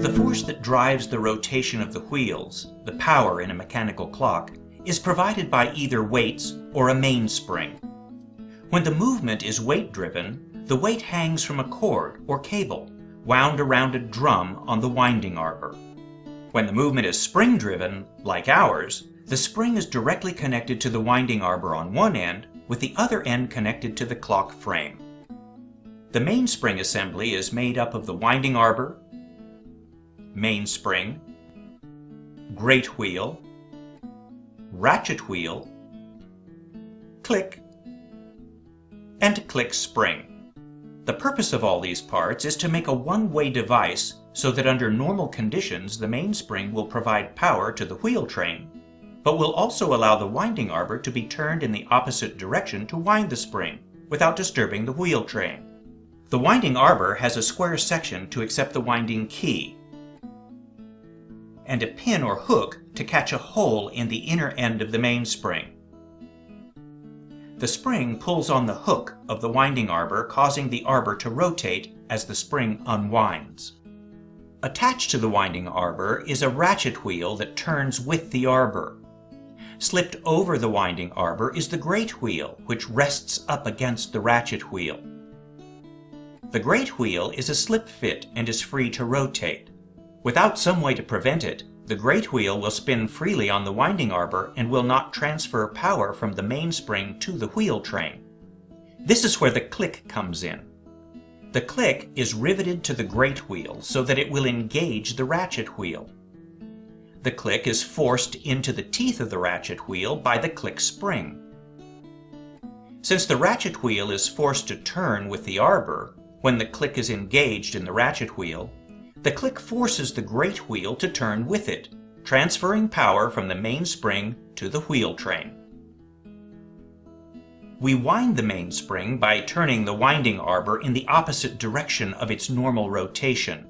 The force that drives the rotation of the wheels, the power in a mechanical clock, is provided by either weights or a mainspring. When the movement is weight-driven, the weight hangs from a cord or cable wound around a drum on the winding arbor. When the movement is spring-driven, like ours, the spring is directly connected to the winding arbor on one end, with the other end connected to the clock frame. The mainspring assembly is made up of the winding arbor, mainspring, great wheel, ratchet wheel, click, and click spring. The purpose of all these parts is to make a one-way device so that under normal conditions the mainspring will provide power to the wheel train, but will also allow the winding arbor to be turned in the opposite direction to wind the spring without disturbing the wheel train. The winding arbor has a square section to accept the winding key, and a pin or hook to catch a hole in the inner end of the mainspring. The spring pulls on the hook of the winding arbor, causing the arbor to rotate as the spring unwinds. Attached to the winding arbor is a ratchet wheel that turns with the arbor. Slipped over the winding arbor is the great wheel, which rests up against the ratchet wheel. The great wheel is a slip fit and is free to rotate. Without some way to prevent it, the great wheel will spin freely on the winding arbor and will not transfer power from the mainspring to the wheel train. This is where the click comes in. The click is riveted to the great wheel so that it will engage the ratchet wheel. The click is forced into the teeth of the ratchet wheel by the click spring. Since the ratchet wheel is forced to turn with the arbor when the click is engaged in the ratchet wheel, the click forces the great wheel to turn with it, transferring power from the mainspring to the wheel train. We wind the mainspring by turning the winding arbor in the opposite direction of its normal rotation.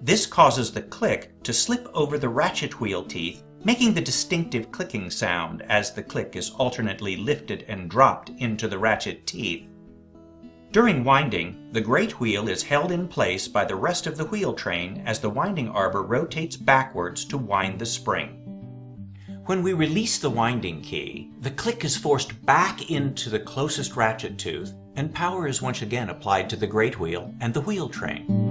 This causes the click to slip over the ratchet wheel teeth, making the distinctive clicking sound as the click is alternately lifted and dropped into the ratchet teeth. During winding, the great wheel is held in place by the rest of the wheel train as the winding arbor rotates backwards to wind the spring. When we release the winding key, the click is forced back into the closest ratchet tooth, and power is once again applied to the great wheel and the wheel train.